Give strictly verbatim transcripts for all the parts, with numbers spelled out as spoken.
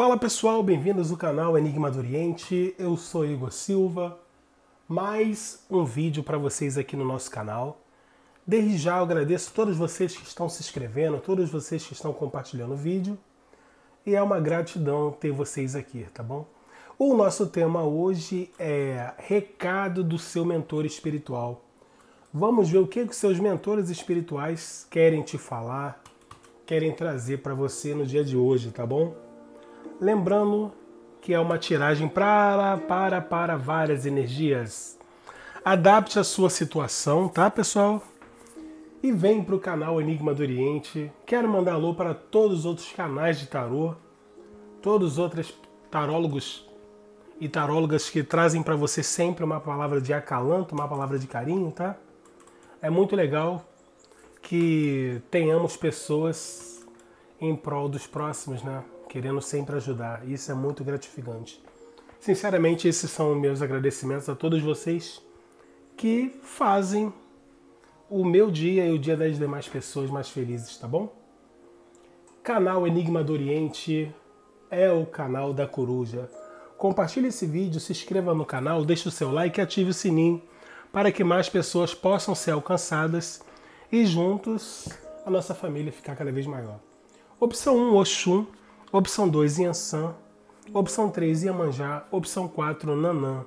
Fala pessoal, bem-vindos ao canal Enigma do Oriente, eu sou Igor Silva. Mais um vídeo para vocês aqui no nosso canal. Desde já eu agradeço a todos vocês que estão se inscrevendo, todos vocês que estão compartilhando o vídeo. E é uma gratidão ter vocês aqui, tá bom? O nosso tema hoje é recado do seu mentor espiritual. Vamos ver o que os seus mentores espirituais querem te falar, querem trazer para você no dia de hoje, tá bom? Lembrando que é uma tiragem para, para, para várias energias. Adapte a sua situação, tá, pessoal? E vem para o canal Enigma do Oriente. Quero mandar alô para todos os outros canais de tarô, todos os outros tarólogos e tarólogas que trazem para você sempre uma palavra de acalanto, uma palavra de carinho, tá? É muito legal que tenhamos pessoas em prol dos próximos, né? Querendo sempre ajudar, isso é muito gratificante. Sinceramente, esses são meus agradecimentos a todos vocês que fazem o meu dia e o dia das demais pessoas mais felizes, tá bom? Canal Enigma do Oriente é o canal da coruja. Compartilhe esse vídeo, se inscreva no canal, deixe o seu like e ative o sininho para que mais pessoas possam ser alcançadas e juntos a nossa família ficar cada vez maior. Opção um, Oxum. Opção dois, Iansã. Opção três, Iemanjá. Opção quatro, Nanã.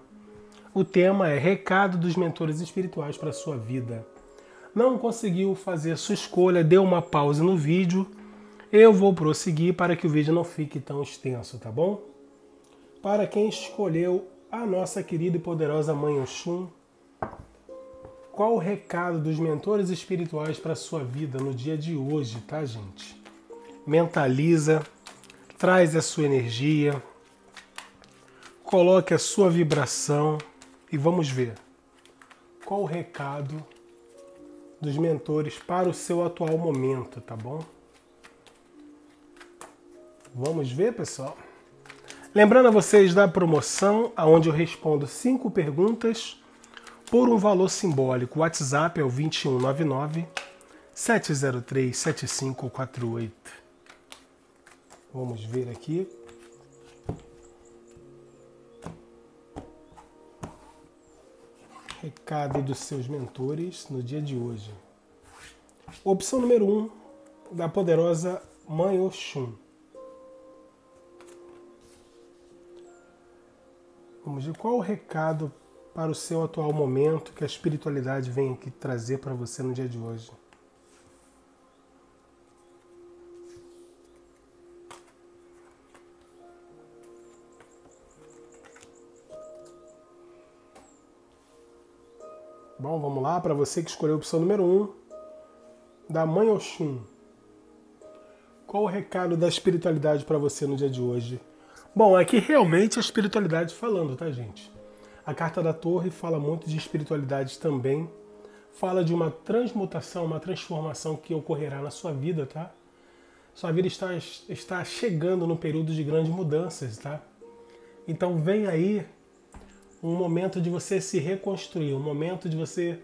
O tema é recado dos mentores espirituais para a sua vida. Não conseguiu fazer sua escolha, deu uma pausa no vídeo. Eu vou prosseguir para que o vídeo não fique tão extenso, tá bom? Para quem escolheu a nossa querida e poderosa Mãe Oxum, qual o recado dos mentores espirituais para a sua vida no dia de hoje, tá, gente? Mentaliza. Traz a sua energia, coloque a sua vibração e vamos ver qual o recado dos mentores para o seu atual momento, tá bom? Vamos ver, pessoal. Lembrando a vocês da promoção, onde eu respondo cinco perguntas por um valor simbólico. O WhatsApp é o vinte e um, nove nove, sete zero três, sete cinco quatro oito. Vamos ver aqui. Recado dos seus mentores no dia de hoje. Opção número um, da poderosa Mãe Oxum. Vamos ver qual o recado para o seu atual momento que a espiritualidade vem aqui trazer para você no dia de hoje. Bom, vamos lá, para você que escolheu a opção número um, da Mãe Oxum. Qual o recado da espiritualidade para você no dia de hoje? Bom, aqui realmente a espiritualidade falando, tá, gente? A carta da Torre fala muito de espiritualidade também. Fala de uma transmutação, uma transformação que ocorrerá na sua vida, tá? Sua vida está, está chegando num período de grandes mudanças, tá? Então vem aí um momento de você se reconstruir, um momento de você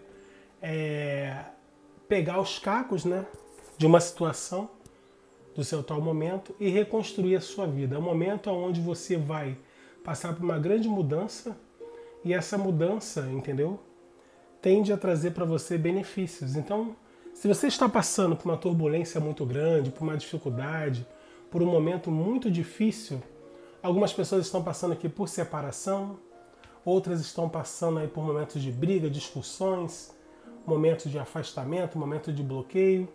é, pegar os cacos, né, de uma situação, do seu tal momento, e reconstruir a sua vida. É um momento onde você vai passar por uma grande mudança, e essa mudança, entendeu, tende a trazer para você benefícios. Então, se você está passando por uma turbulência muito grande, por uma dificuldade, por um momento muito difícil, algumas pessoas estão passando aqui por separação, outras estão passando aí por momentos de briga, discussões, momentos de afastamento, momentos de bloqueio.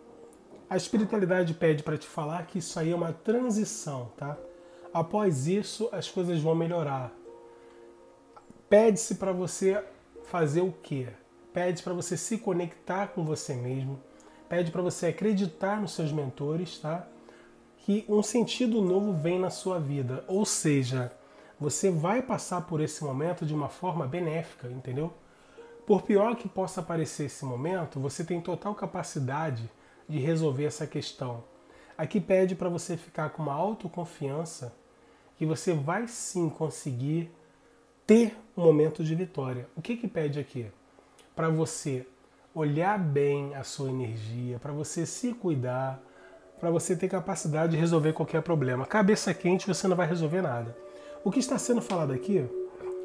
A espiritualidade pede para te falar que isso aí é uma transição, tá? Após isso, as coisas vão melhorar. Pede-se para você fazer o quê? Pede para você se conectar com você mesmo. Pede para você acreditar nos seus mentores, tá? Que um sentido novo vem na sua vida. Ou seja, você vai passar por esse momento de uma forma benéfica, entendeu? Por pior que possa parecer esse momento, você tem total capacidade de resolver essa questão. Aqui pede para você ficar com uma autoconfiança que você vai sim conseguir ter um momento de vitória. O que que pede aqui? Para você olhar bem a sua energia, para você se cuidar, para você ter capacidade de resolver qualquer problema. Cabeça quente, você não vai resolver nada. O que está sendo falado aqui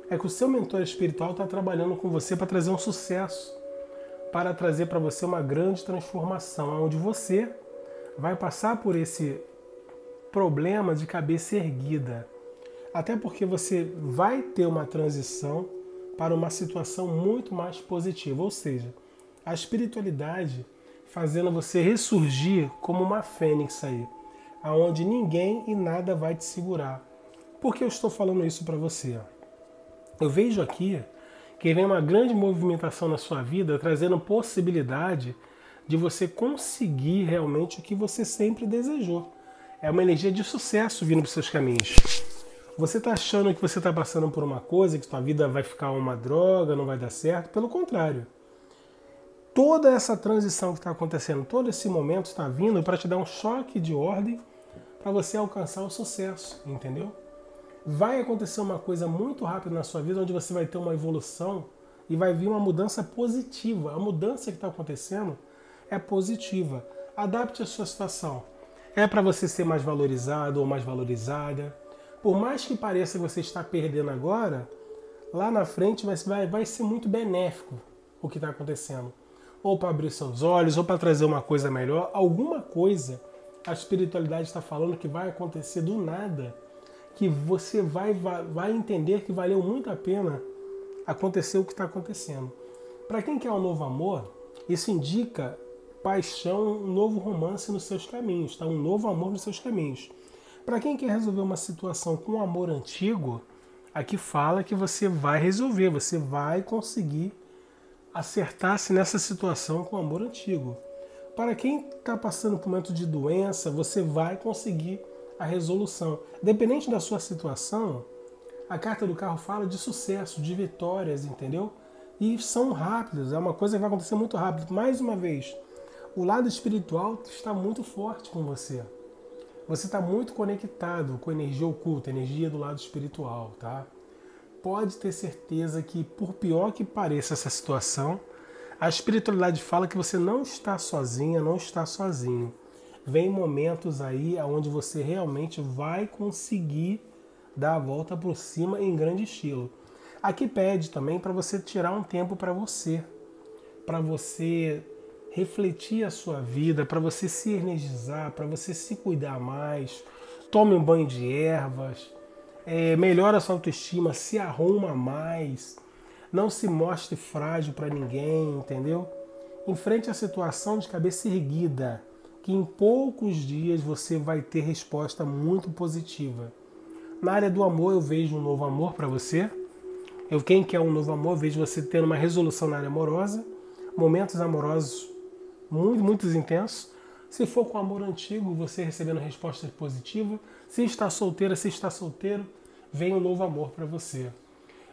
é que o seu mentor espiritual está trabalhando com você para trazer um sucesso, para trazer para você uma grande transformação, onde você vai passar por esse problema de cabeça erguida. Até porque você vai ter uma transição para uma situação muito mais positiva, ou seja, a espiritualidade fazendo você ressurgir como uma fênix aí, aonde ninguém e nada vai te segurar. Por que eu estou falando isso para você? Eu vejo aqui que vem uma grande movimentação na sua vida, trazendo possibilidade de você conseguir realmente o que você sempre desejou. É uma energia de sucesso vindo para os seus caminhos. Você está achando que você está passando por uma coisa, que sua vida vai ficar uma droga, não vai dar certo? Pelo contrário. Toda essa transição que está acontecendo, todo esse momento está vindo para te dar um choque de ordem para você alcançar o sucesso, entendeu? Vai acontecer uma coisa muito rápida na sua vida, onde você vai ter uma evolução e vai vir uma mudança positiva. A mudança que está acontecendo é positiva. Adapte a sua situação. É para você ser mais valorizado ou mais valorizada. Por mais que pareça que você está perdendo agora, lá na frente vai, vai ser muito benéfico o que está acontecendo. Ou para abrir seus olhos, ou para trazer uma coisa melhor. Alguma coisa a espiritualidade está falando que vai acontecer do nada, que você vai, vai, vai entender que valeu muito a pena acontecer o que está acontecendo. Para quem quer um novo amor, isso indica paixão, um novo romance nos seus caminhos, tá? Um novo amor nos seus caminhos. Para quem quer resolver uma situação com um amor antigo, aqui fala que você vai resolver, você vai conseguir acertar-se nessa situação com amor antigo. Para quem está passando por um momento de doença, você vai conseguir a resolução. Dependente da sua situação, a carta do carro fala de sucesso, de vitórias, entendeu? E são rápidas, é uma coisa que vai acontecer muito rápido. Mais uma vez, o lado espiritual está muito forte com você. Você está muito conectado com a energia oculta, a energia do lado espiritual, tá? Pode ter certeza que, por pior que pareça essa situação, a espiritualidade fala que você não está sozinha, não está sozinho. Vem momentos aí onde você realmente vai conseguir dar a volta por cima em grande estilo. Aqui pede também para você tirar um tempo para você, para você refletir a sua vida, para você se energizar, para você se cuidar mais. Tome um banho de ervas. É, melhora a sua autoestima, se arruma mais, não se mostre frágil para ninguém, entendeu? Enfrente a situação de cabeça erguida, que em poucos dias você vai ter resposta muito positiva. Na área do amor, eu vejo um novo amor para você. Eu, quem quer um novo amor, vejo você tendo uma resolução na área amorosa, momentos amorosos muito, muito intensos. Se for com amor antigo, você recebendo respostas positivas. Se está solteira, se está solteiro, vem um novo amor para você.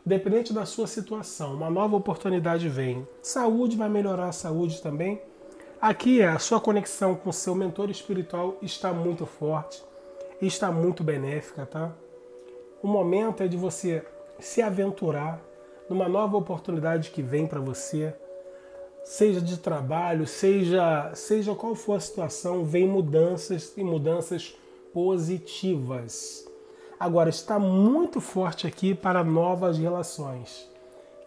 Dependente da sua situação, uma nova oportunidade vem. Saúde, vai melhorar a saúde também. Aqui a sua conexão com o seu mentor espiritual está muito forte, está muito benéfica, tá? O momento é de você se aventurar numa nova oportunidade que vem para você. Seja de trabalho, seja, seja qual for a situação, vem mudanças e mudanças positivas. Agora, está muito forte aqui para novas relações.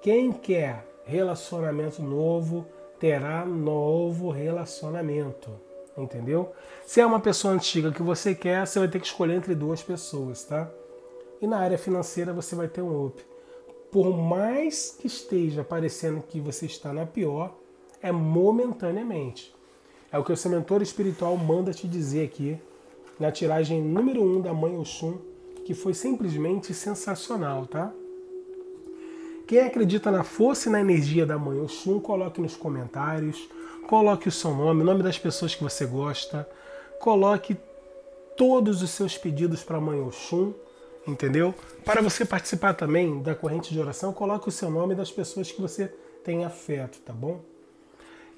Quem quer relacionamento novo, terá novo relacionamento, entendeu? Se é uma pessoa antiga que você quer, você vai ter que escolher entre duas pessoas, tá? E na área financeira você vai ter um up. Por mais que esteja parecendo que você está na pior, é momentaneamente. É o que o seu mentor espiritual manda te dizer aqui, na tiragem número um da Mãe Oxum, que foi simplesmente sensacional, tá? Quem acredita na força e na energia da Mãe Oxum, coloque nos comentários, coloque o seu nome, o nome das pessoas que você gosta, coloque todos os seus pedidos para a Mãe Oxum, entendeu? Para você participar também da corrente de oração, coloque o seu nome das pessoas que você tem afeto, tá bom?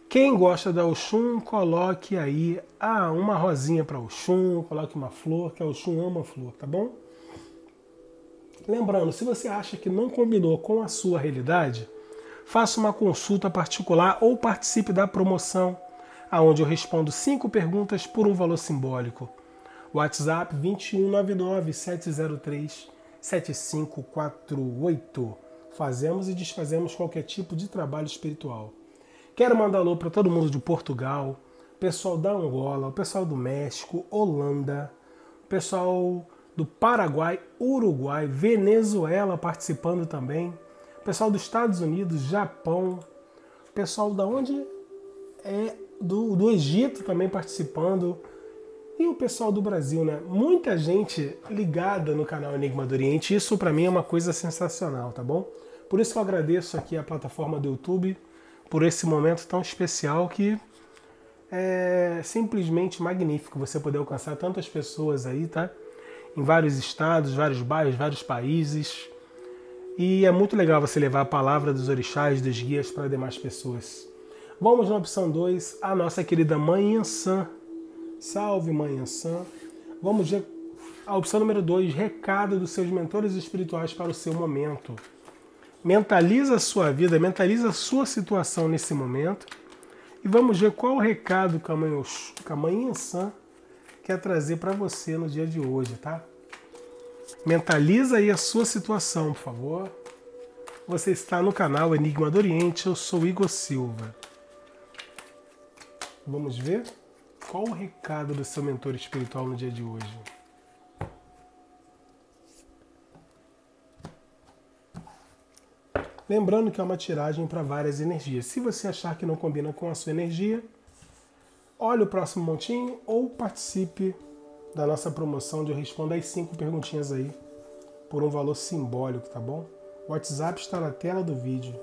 Quem gosta da Oxum, coloque aí ah, uma rosinha para Oxum, coloque uma flor, que a Oxum ama flor, tá bom? Lembrando, se você acha que não combinou com a sua realidade, faça uma consulta particular ou participe da promoção. onde eu respondo cinco perguntas por um valor simbólico. WhatsApp dois um nove nove, sete zero três, sete cinco quatro oito. Fazemos e desfazemos qualquer tipo de trabalho espiritual. Quero mandar alô para todo mundo de Portugal, pessoal da Angola, o pessoal do México, Holanda, pessoal do Paraguai, Uruguai, Venezuela participando também, pessoal dos Estados Unidos, Japão, pessoal da onde é do, do Egito também participando e o pessoal do Brasil, né? Muita gente ligada no canal Enigma do Oriente. Isso para mim é uma coisa sensacional, tá bom? Por isso que eu agradeço aqui a plataforma do YouTube por esse momento tão especial que é simplesmente magnífico você poder alcançar tantas pessoas aí, tá? Em vários estados, vários bairros, vários países. E é muito legal você levar a palavra dos orixás, dos guias para demais pessoas. Vamos na opção dois, a nossa querida Mãe Iansã. Salve, Mãe Iansã. Vamos ver a opção número dois, recado dos seus mentores espirituais para o seu momento. Mentaliza a sua vida, mentaliza a sua situação nesse momento. E vamos ver qual o recado que a Mãe, que a Mãe Iansã quer trazer para você no dia de hoje, tá? Mentaliza aí a sua situação, por favor. Você está no canal Enigma do Oriente, eu sou Igor Silva. Vamos ver qual o recado do seu mentor espiritual no dia de hoje. Lembrando que é uma tiragem para várias energias. Se você achar que não combina com a sua energia, olhe o próximo montinho ou participe da nossa promoção onde eu respondo as cinco perguntinhas aí por um valor simbólico, tá bom? O WhatsApp está na tela do vídeo.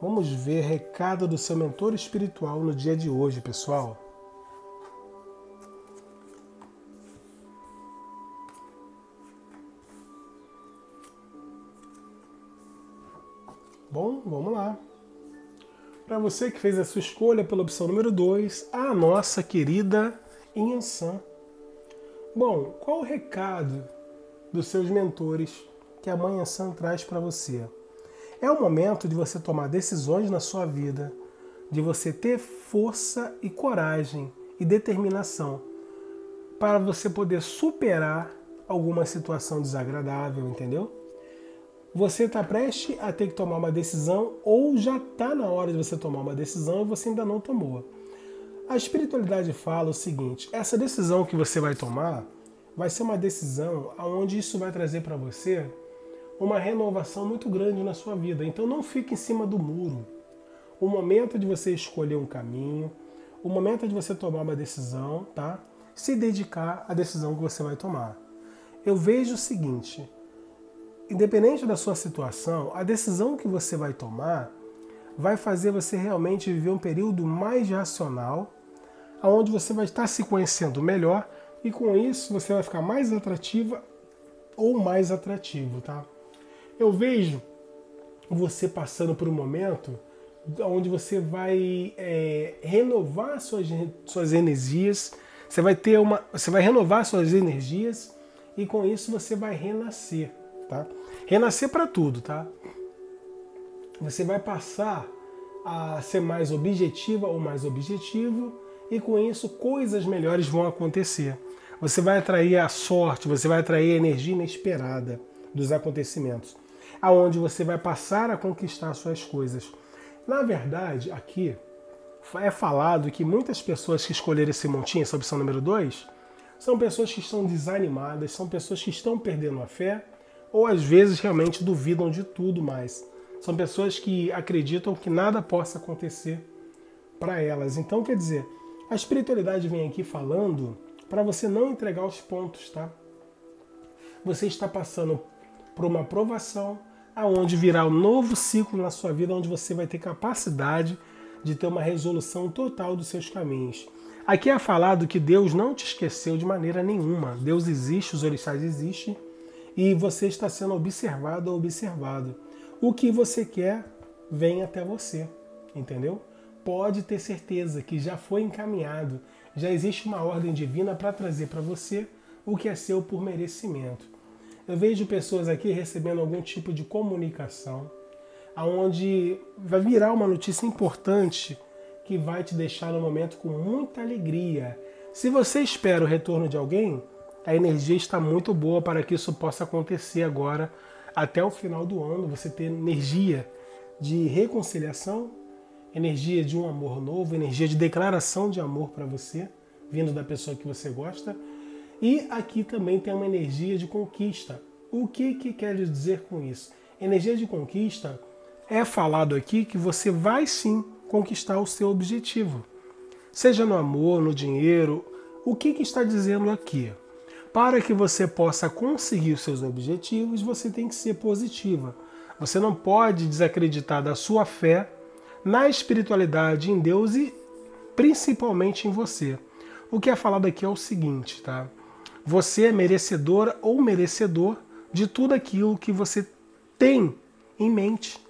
Vamos ver recado do seu mentor espiritual no dia de hoje, pessoal. Bom, vamos lá. Para você que fez a sua escolha pela opção número dois, a nossa querida Iansã. Bom, qual o recado dos seus mentores que a Mãe Iansã traz para você? É o momento de você tomar decisões na sua vida, de você ter força e coragem e determinação para você poder superar alguma situação desagradável, entendeu? Você está prestes a ter que tomar uma decisão ou já está na hora de você tomar uma decisão e você ainda não tomou. A espiritualidade fala o seguinte, essa decisão que você vai tomar vai ser uma decisão onde isso vai trazer para você uma renovação muito grande na sua vida. Então não fique em cima do muro. O momento de você escolher um caminho, o momento de você tomar uma decisão, tá? Se dedicar à decisão que você vai tomar. Eu vejo o seguinte... Independente da sua situação, a decisão que você vai tomar vai fazer você realmente viver um período mais racional, onde você vai estar se conhecendo melhor e com isso você vai ficar mais atrativa ou mais atrativo, tá? Eu vejo você passando por um momento onde você vai é, renovar suas, suas energias, você vai, ter uma, você vai renovar suas energias e com isso você vai renascer. Tá? Renascer para tudo, tá? Você vai passar a ser mais objetiva ou mais objetivo e com isso coisas melhores vão acontecer. Você vai atrair a sorte, você vai atrair a energia inesperada dos acontecimentos, aonde você vai passar a conquistar suas coisas. Na verdade, aqui é falado que muitas pessoas que escolheram esse montinho, essa opção número dois, são pessoas que estão desanimadas, são pessoas que estão perdendo a fé, ou às vezes realmente duvidam de tudo mais. São pessoas que acreditam que nada possa acontecer para elas. Então, quer dizer, a espiritualidade vem aqui falando para você não entregar os pontos, tá? Você está passando por uma provação aonde virá um novo ciclo na sua vida, onde você vai ter capacidade de ter uma resolução total dos seus caminhos. Aqui é falado que Deus não te esqueceu de maneira nenhuma. Deus existe, os orixás existem, e você está sendo observado ou observado. O que você quer vem até você, entendeu? Pode ter certeza que já foi encaminhado, já existe uma ordem divina para trazer para você o que é seu por merecimento. Eu vejo pessoas aqui recebendo algum tipo de comunicação, onde vai virar uma notícia importante que vai te deixar no momento com muita alegria. Se você espera o retorno de alguém, a energia está muito boa para que isso possa acontecer agora, até o final do ano, você ter energia de reconciliação, energia de um amor novo, energia de declaração de amor para você, vindo da pessoa que você gosta. E aqui também tem uma energia de conquista. O que que quer dizer com isso? Energia de conquista é falado aqui que você vai sim conquistar o seu objetivo. Seja no amor, no dinheiro, o que que está dizendo aqui? Para que você possa conseguir os seus objetivos, você tem que ser positiva. Você não pode desacreditar da sua fé na espiritualidade, em Deus e principalmente em você. O que é falado aqui é o seguinte, tá? Você é merecedora ou merecedor de tudo aquilo que você tem em mente.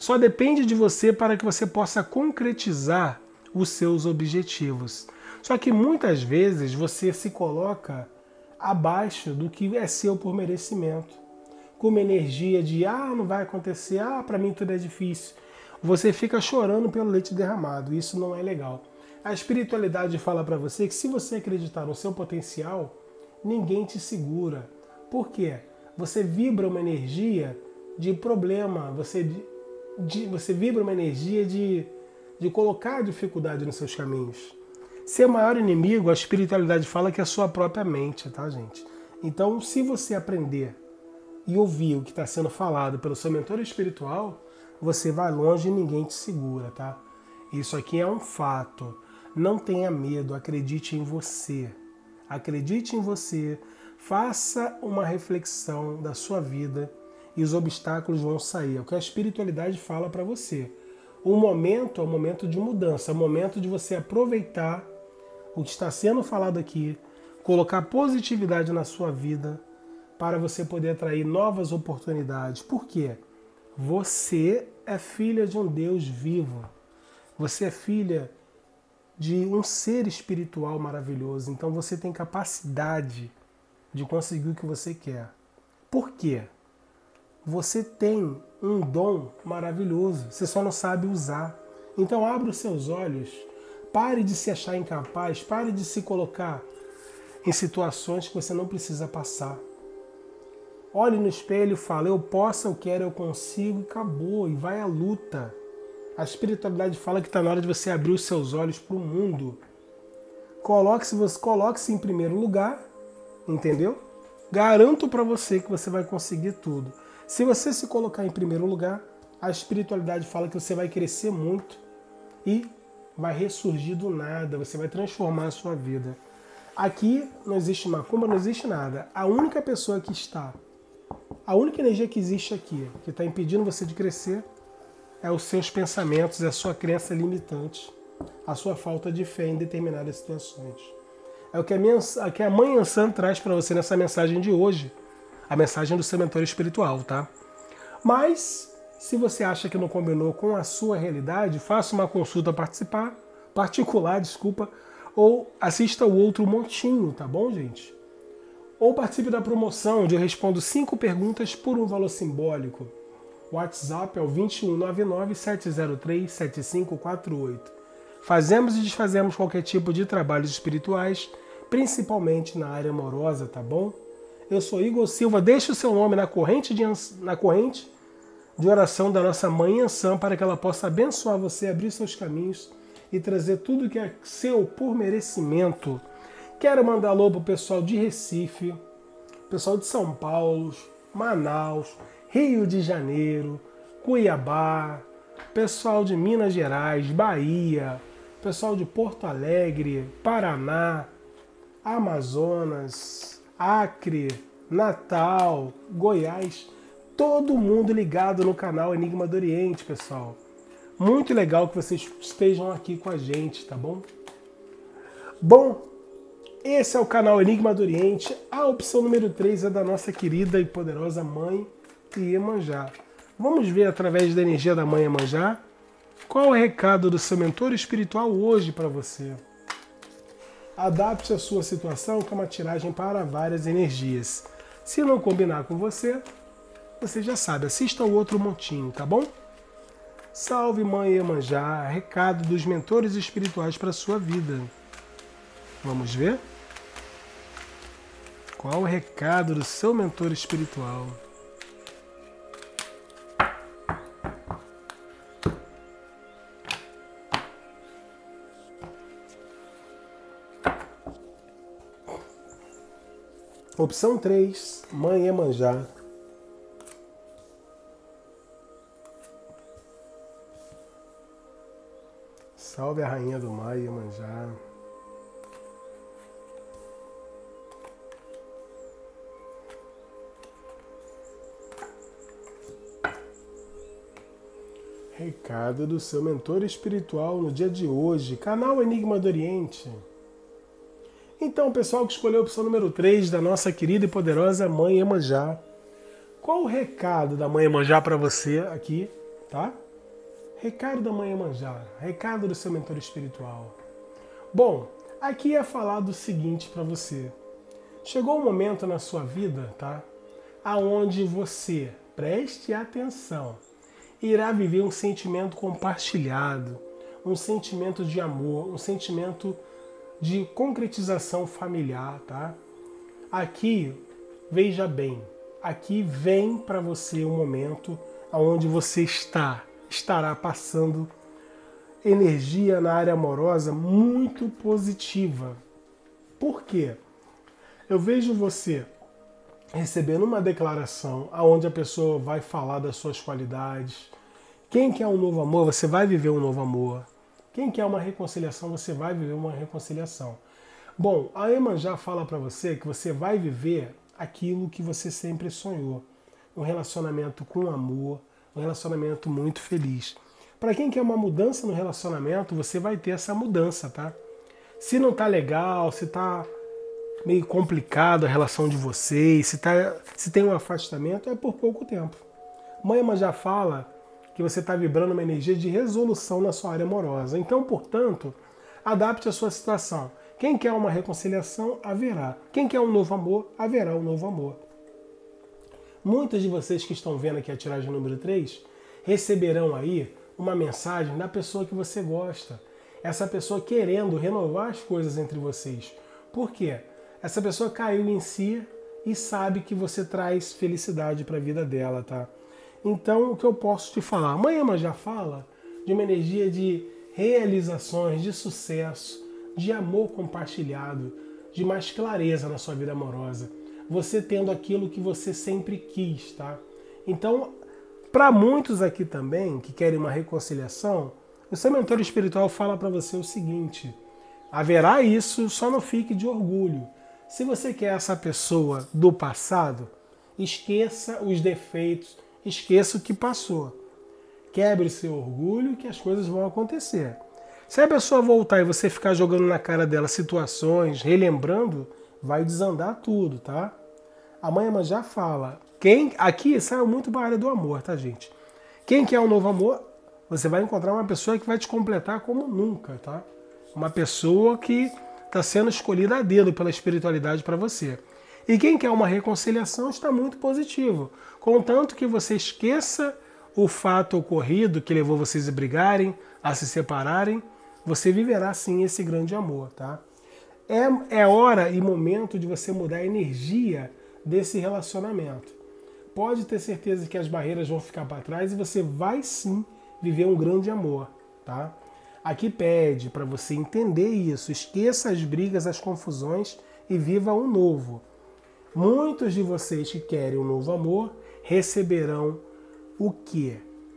Só depende de você para que você possa concretizar os seus objetivos. Só que muitas vezes você se coloca abaixo do que é seu por merecimento, com uma energia de ah, não vai acontecer, ah, para mim tudo é difícil. Você fica chorando pelo leite derramado, isso não é legal. A espiritualidade fala para você que se você acreditar no seu potencial, ninguém te segura. Por quê? Você vibra uma energia de problema, você, de, de, você vibra uma energia de, de colocar dificuldade nos seus caminhos. Seu maior inimigo, a espiritualidade fala que é a sua própria mente, tá, gente? Então, se você aprender e ouvir o que está sendo falado pelo seu mentor espiritual, você vai longe e ninguém te segura, tá? Isso aqui é um fato. Não tenha medo, acredite em você. Acredite em você, faça uma reflexão da sua vida e os obstáculos vão sair. É o que a espiritualidade fala para você. O momento é um momento de mudança, é um momento de você aproveitar o que está sendo falado aqui, colocar positividade na sua vida para você poder atrair novas oportunidades. Por quê? Você é filha de um Deus vivo. Você é filha de um ser espiritual maravilhoso. Então você tem capacidade de conseguir o que você quer. Por quê? Você tem um dom maravilhoso. Você só não sabe usar. Então abra os seus olhos. Pare de se achar incapaz, pare de se colocar em situações que você não precisa passar. Olhe no espelho e fala, eu posso, eu quero, eu consigo, e acabou, e vai à luta. A espiritualidade fala que está na hora de você abrir os seus olhos para o mundo. Coloque-se, você coloque-se em primeiro lugar, entendeu? Garanto para você que você vai conseguir tudo. Se você se colocar em primeiro lugar, a espiritualidade fala que você vai crescer muito e vai ressurgir do nada, você vai transformar a sua vida. Aqui não existe macumba, não existe nada. A única pessoa que está, a única energia que existe aqui, que está impedindo você de crescer, é os seus pensamentos, é a sua crença limitante, a sua falta de fé em determinadas situações. É o que a, minha, a, que a mãe Iansã traz para você nessa mensagem de hoje, a mensagem do seu mentor espiritual, tá? Mas se você acha que não combinou com a sua realidade, faça uma consulta participar, particular, desculpa, ou assista o outro montinho, tá bom, gente? Ou participe da promoção, onde eu respondo cinco perguntas por um valor simbólico. O WhatsApp é o dois um nove nove, sete zero três, sete cinco quatro oito. Fazemos e desfazemos qualquer tipo de trabalhos espirituais, principalmente na área amorosa, tá bom? Eu sou Igor Silva, deixe o seu nome na corrente de, na corrente de oração da nossa mãe Iansã para que ela possa abençoar você, abrir seus caminhos e trazer tudo que é seu por merecimento. Quero mandar alô pro pessoal de Recife, pessoal de São Paulo, Manaus, Rio de Janeiro, Cuiabá, pessoal de Minas Gerais, Bahia, pessoal de Porto Alegre, Paraná, Amazonas, Acre, Natal, Goiás, todo mundo ligado no canal Enigma do Oriente, pessoal. Muito legal que vocês estejam aqui com a gente, tá bom? Bom, esse é o canal Enigma do Oriente. A opção número três é da nossa querida e poderosa mãe Iemanjá. Vamos ver através da energia da mãe Iemanjá qual é o recado do seu mentor espiritual hoje para você. Adapte a sua situação com uma tiragem para várias energias. Se não combinar com você, você já sabe, assista ao outro montinho, tá bom? Salve Mãe Iemanjá, recado dos mentores espirituais para a sua vida. Vamos ver? Qual o recado do seu mentor espiritual? Opção três, Mãe Iemanjá. Salve a Rainha do Mar, Iemanjá. Recado do seu mentor espiritual no dia de hoje, canal Enigma do Oriente. Então, pessoal que escolheu a opção número três da nossa querida e poderosa Mãe Iemanjá, qual o recado da Mãe Iemanjá para você aqui, tá? Recado da Mãe Iemanjá, recado do seu mentor espiritual. Bom, aqui é falado o seguinte para você. Chegou um momento na sua vida, tá? Aonde você, preste atenção, irá viver um sentimento compartilhado, um sentimento de amor, um sentimento de concretização familiar, tá? Aqui, veja bem, aqui vem para você um momento onde você está, estará passando energia na área amorosa muito positiva. Por quê? Eu vejo você recebendo uma declaração onde a pessoa vai falar das suas qualidades. Quem quer um novo amor, você vai viver um novo amor. Quem quer uma reconciliação, você vai viver uma reconciliação. Bom, a Iemanjá fala para você que você vai viver aquilo que você sempre sonhou. Um relacionamento com amor, um relacionamento muito feliz. Para quem quer uma mudança no relacionamento, você vai ter essa mudança, tá? Se não tá legal, se tá meio complicado a relação de vocês, se, tá, se tem um afastamento, é por pouco tempo. Mãe Iemanjá fala que você está vibrando uma energia de resolução na sua área amorosa. Então, portanto, adapte a sua situação. Quem quer uma reconciliação, haverá. Quem quer um novo amor, haverá um novo amor. Muitos de vocês que estão vendo aqui a tiragem número três, receberão aí uma mensagem da pessoa que você gosta. Essa pessoa querendo renovar as coisas entre vocês. Por quê? Essa pessoa caiu em si e sabe que você traz felicidade para a vida dela, tá? Então, o que eu posso te falar? Mãe Iemanjá fala de uma energia de realizações, de sucesso, de amor compartilhado, de mais clareza na sua vida amorosa. Você tendo aquilo que você sempre quis, tá? Então, para muitos aqui também, que querem uma reconciliação, o seu mentor espiritual fala para você o seguinte, haverá isso, só não fique de orgulho. Se você quer essa pessoa do passado, esqueça os defeitos, esqueça o que passou. Quebre seu orgulho que as coisas vão acontecer. Se a pessoa voltar e você ficar jogando na cara dela situações, relembrando, vai desandar tudo, tá? A Mãe Iemanjá fala. Quem, aqui saiu muito para a área do amor, tá, gente? Quem quer um novo amor, você vai encontrar uma pessoa que vai te completar como nunca, tá? Uma pessoa que está sendo escolhida a dedo pela espiritualidade para você. E quem quer uma reconciliação está muito positivo. Contanto que você esqueça o fato ocorrido que levou vocês a brigarem, a se separarem, você viverá sim esse grande amor, tá? É, é hora e momento de você mudar a energia desse relacionamento. Pode ter certeza que as barreiras vão ficar para trás e você vai sim viver um grande amor, tá? Aqui pede para você entender isso, esqueça as brigas, as confusões e viva um novo. Muitos de vocês que querem um novo amor receberão o quê?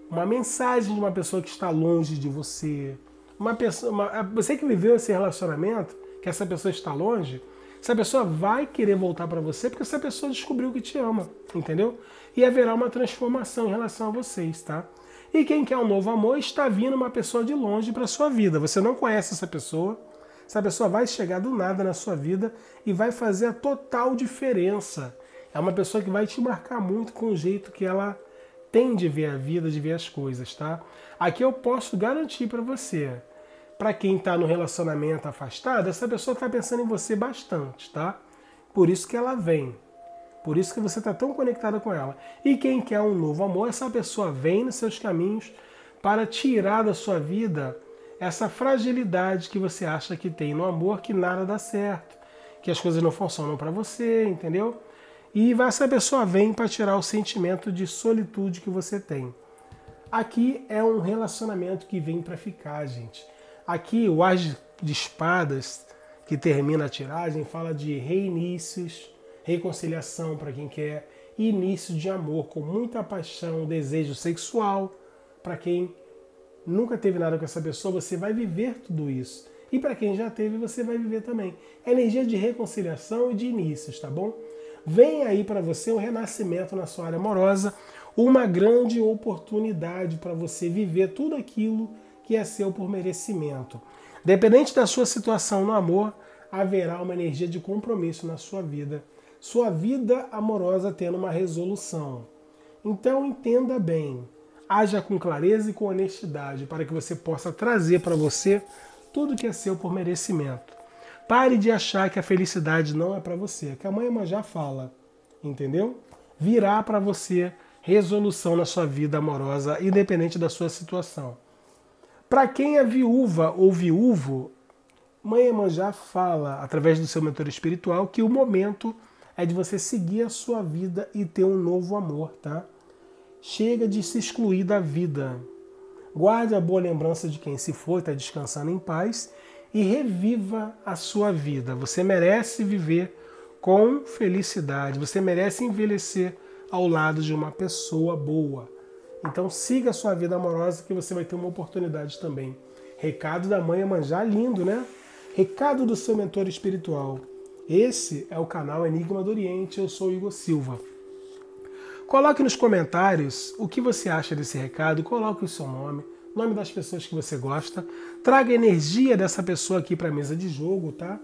Uma mensagem de uma pessoa que está longe de você. Uma pessoa, uma, você que viveu esse relacionamento, que essa pessoa está longe, essa pessoa vai querer voltar para você porque essa pessoa descobriu que te ama, entendeu? E haverá uma transformação em relação a vocês, tá? E quem quer um novo amor está vindo uma pessoa de longe para a sua vida. Você não conhece essa pessoa. Essa pessoa vai chegar do nada na sua vida e vai fazer a total diferença. É uma pessoa que vai te marcar muito com o jeito que ela tem de ver a vida, de ver as coisas, tá? Aqui eu posso garantir para você, para quem está no relacionamento afastado, essa pessoa está pensando em você bastante, tá? Por isso que ela vem. Por isso que você está tão conectada com ela. E quem quer um novo amor, essa pessoa vem nos seus caminhos para tirar da sua vida essa fragilidade que você acha que tem no amor, que nada dá certo, que as coisas não funcionam para você, entendeu? E essa pessoa vem para tirar o sentimento de solitude que você tem. Aqui é um relacionamento que vem para ficar, gente. Aqui o As de Espadas, que termina a tiragem, fala de reinícios, reconciliação para quem quer, início de amor com muita paixão, desejo sexual para quem nunca teve nada com essa pessoa, você vai viver tudo isso. E para quem já teve, você vai viver também. É energia de reconciliação e de inícios, tá bom? Vem aí para você um renascimento na sua área amorosa, uma grande oportunidade para você viver tudo aquilo que é seu por merecimento. Dependente da sua situação no amor, haverá uma energia de compromisso na sua vida. Sua vida amorosa tendo uma resolução. Então entenda bem. Haja com clareza e com honestidade para que você possa trazer para você tudo que é seu por merecimento. Pare de achar que a felicidade não é para você, que a mãe Iemanjá fala, entendeu? Virá para você resolução na sua vida amorosa, independente da sua situação. Para quem é viúva ou viúvo, mãe Iemanjá fala, através do seu mentor espiritual, que o momento é de você seguir a sua vida e ter um novo amor, tá? Chega de se excluir da vida. Guarde a boa lembrança de quem se foi, está descansando em paz e reviva a sua vida. Você merece viver com felicidade. Você merece envelhecer ao lado de uma pessoa boa. Então siga a sua vida amorosa que você vai ter uma oportunidade também. Recado da mãe Iemanjá, lindo, né? Recado do seu mentor espiritual. Esse é o canal Enigma do Oriente. Eu sou o Igor Silva. Coloque nos comentários o que você acha desse recado, coloque o seu nome, nome das pessoas que você gosta, traga a energia dessa pessoa aqui para a mesa de jogo, tá?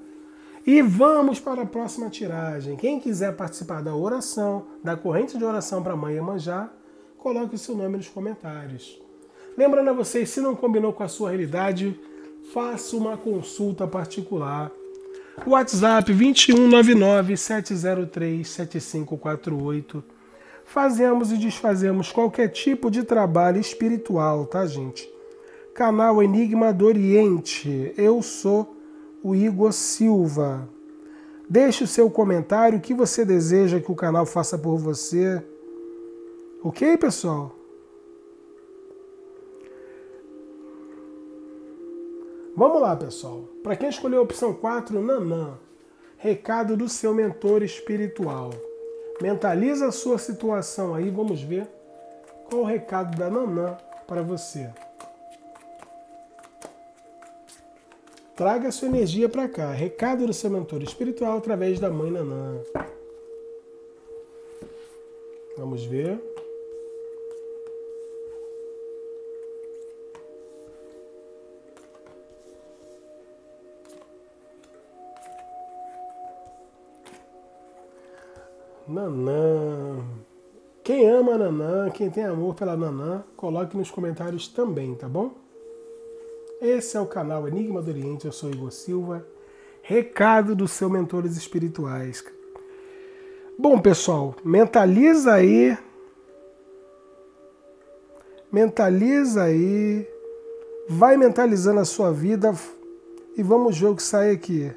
E vamos para a próxima tiragem. Quem quiser participar da oração, da corrente de oração para a mãe Iemanjá, coloque o seu nome nos comentários. Lembrando a vocês, se não combinou com a sua realidade, faça uma consulta particular. WhatsApp dois um nove nove, sete zero três, sete cinco quatro oito. Fazemos e desfazemos qualquer tipo de trabalho espiritual, tá, gente? Canal Enigma do Oriente. Eu sou o Igor Silva. Deixe o seu comentário, o que você deseja que o canal faça por você. Ok, pessoal? Vamos lá, pessoal. Para quem escolheu a opção quatro, Nanã. Recado do seu mentor espiritual. Mentaliza a sua situação aí, vamos ver qual o recado da Nanã para você. Traga a sua energia para cá. Recado do seu mentor espiritual através da mãe Nanã. Vamos ver. Nanã. Quem ama a Nanã, quem tem amor pela Nanã, coloque nos comentários também, tá bom? Esse é o canal Enigma do Oriente, eu sou Igor Silva. Recado dos seus mentores espirituais. Bom, pessoal, mentaliza aí. Mentaliza aí. Vai mentalizando a sua vida e vamos ver o que sai aqui.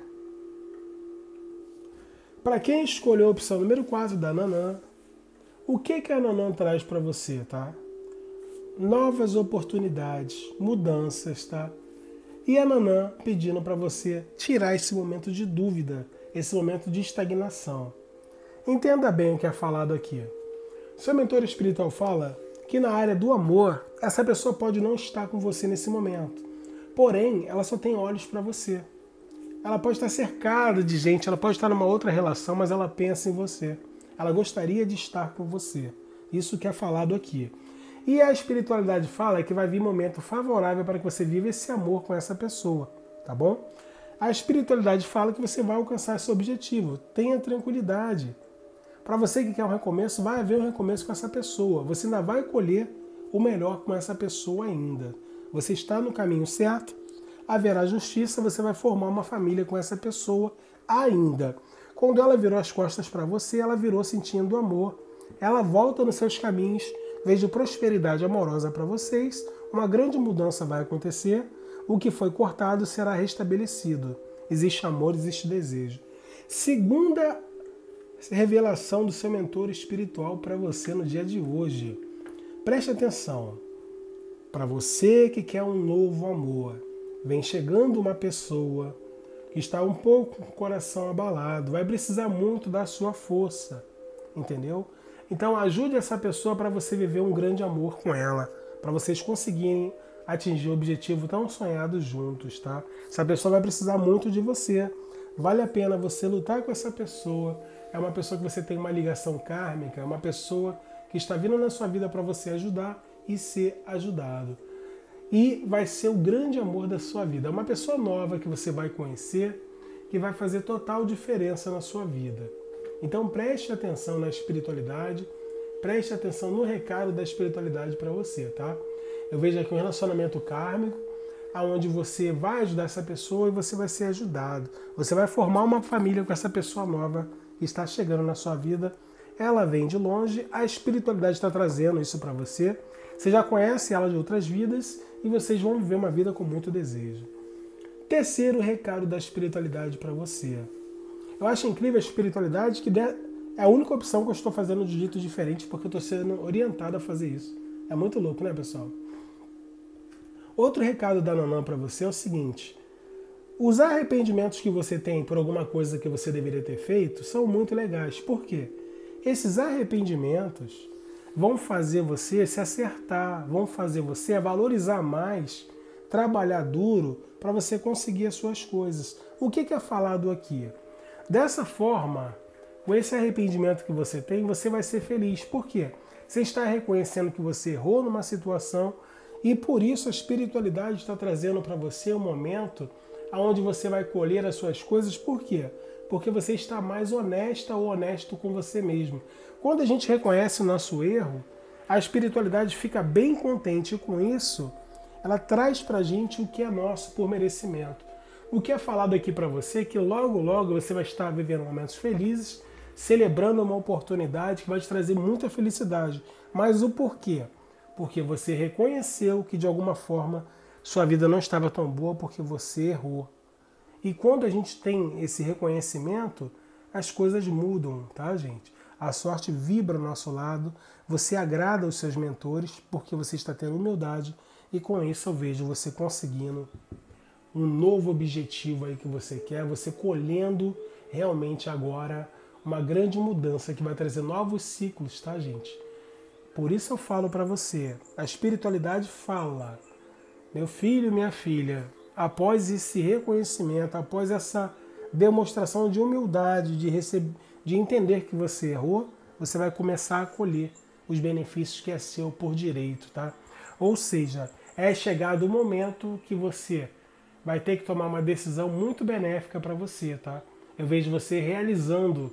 Para quem escolheu a opção número quatro da Nanã, o que, que a Nanã traz para você, tá? Novas oportunidades, mudanças, tá? E a Nanã pedindo para você tirar esse momento de dúvida, esse momento de estagnação. Entenda bem o que é falado aqui. Seu mentor espiritual fala que na área do amor, essa pessoa pode não estar com você nesse momento. Porém, ela só tem olhos para você. Ela pode estar cercada de gente, ela pode estar numa outra relação, mas ela pensa em você. Ela gostaria de estar com você. Isso que é falado aqui. E a espiritualidade fala que vai vir momento favorável para que você viva esse amor com essa pessoa, tá bom? A espiritualidade fala que você vai alcançar esse objetivo. Tenha tranquilidade. Para você que quer um recomeço, vai haver um recomeço com essa pessoa. Você ainda vai colher o melhor com essa pessoa ainda. Você está no caminho certo. Haverá justiça, você vai formar uma família com essa pessoa ainda. Quando ela virou as costas para você, ela virou sentindo amor. Ela volta nos seus caminhos, vejo prosperidade amorosa para vocês, uma grande mudança vai acontecer, o que foi cortado será restabelecido. Existe amor, existe desejo. Segunda revelação do seu mentor espiritual para você no dia de hoje. Preste atenção. Para você que quer um novo amor, vem chegando uma pessoa que está um pouco com o coração abalado, vai precisar muito da sua força, entendeu? Então ajude essa pessoa para você viver um grande amor com ela, para vocês conseguirem atingir o objetivo tão sonhado juntos, tá? Essa pessoa vai precisar muito de você, vale a pena você lutar com essa pessoa, é uma pessoa que você tem uma ligação kármica, é uma pessoa que está vindo na sua vida para você ajudar e ser ajudado. E vai ser o grande amor da sua vida. É uma pessoa nova que você vai conhecer, que vai fazer total diferença na sua vida. Então preste atenção na espiritualidade, preste atenção no recado da espiritualidade para você, tá? Eu vejo aqui um relacionamento kármico, onde você vai ajudar essa pessoa e você vai ser ajudado. Você vai formar uma família com essa pessoa nova que está chegando na sua vida. Ela vem de longe, a espiritualidade está trazendo isso para você. Você já conhece ela de outras vidas e vocês vão viver uma vida com muito desejo. Terceiro recado da espiritualidade para você. Eu acho incrível a espiritualidade, que é a única opção que eu estou fazendo de jeito diferente, porque eu estou sendo orientado a fazer isso. É muito louco, né, pessoal? Outro recado da Nanã para você é o seguinte. Os arrependimentos que você tem por alguma coisa que você deveria ter feito são muito legais. Por quê? Esses arrependimentos vão fazer você se acertar, vão fazer você valorizar mais, trabalhar duro para você conseguir as suas coisas. O que é falado aqui? Dessa forma, com esse arrependimento que você tem, você vai ser feliz. Por quê? Você está reconhecendo que você errou numa situação e por isso a espiritualidade está trazendo para você um momento onde você vai colher as suas coisas. Por quê? Porque você está mais honesta ou honesto com você mesmo. Quando a gente reconhece o nosso erro, a espiritualidade fica bem contente e com isso, ela traz pra gente o que é nosso por merecimento. O que é falado aqui para você é que logo, logo você vai estar vivendo momentos felizes, celebrando uma oportunidade que vai te trazer muita felicidade. Mas o porquê? Porque você reconheceu que de alguma forma sua vida não estava tão boa porque você errou. E quando a gente tem esse reconhecimento, as coisas mudam, tá, gente? A sorte vibra ao nosso lado, você agrada os seus mentores porque você está tendo humildade e com isso eu vejo você conseguindo um novo objetivo aí que você quer, você colhendo realmente agora uma grande mudança que vai trazer novos ciclos, tá, gente? Por isso eu falo para você, a espiritualidade fala, meu filho, minha filha, após esse reconhecimento, após essa demonstração de humildade, de, receber, de entender que você errou, você vai começar a colher os benefícios que é seu por direito, tá? Ou seja, é chegado o momento que você vai ter que tomar uma decisão muito benéfica para você, tá? Eu vejo você realizando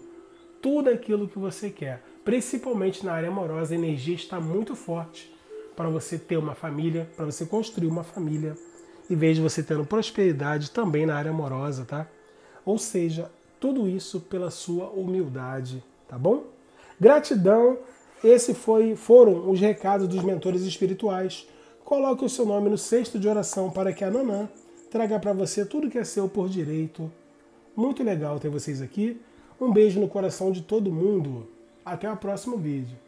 tudo aquilo que você quer, principalmente na área amorosa, a energia está muito forte para você ter uma família, para você construir uma família, e vejo você tendo prosperidade também na área amorosa, tá? Ou seja, tudo isso pela sua humildade, tá bom? Gratidão, esses foi, foram os recados dos mentores espirituais. Coloque o seu nome no cesto de oração para que a Nanã traga para você tudo que é seu por direito. Muito legal ter vocês aqui. Um beijo no coração de todo mundo. Até o próximo vídeo.